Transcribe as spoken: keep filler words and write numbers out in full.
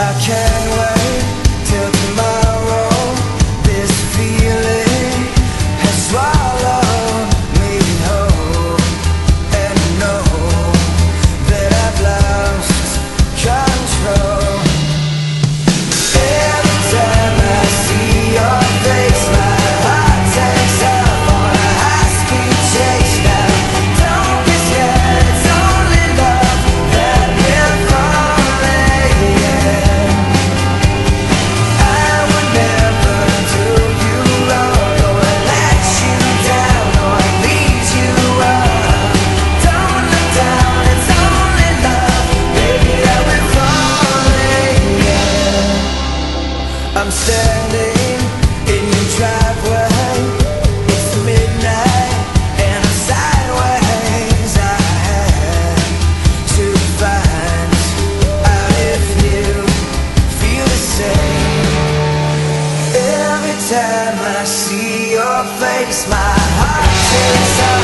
I can't wait till tomorrow. This feeling has swallowed me whole, and I know that I've lost control. Every time I see your face, my heart takes off on a high-speed chase. Now don't be scared, it's only love that we're falling in. I would never do you wrong, or let you down, or lead you on. Don't look down, it's only love, baby, that we're falling in. I'm standing in your driveway, it's midnight, and I'm sideways. I had to find out if you feel the same. Every time I see your face, my heart takes off.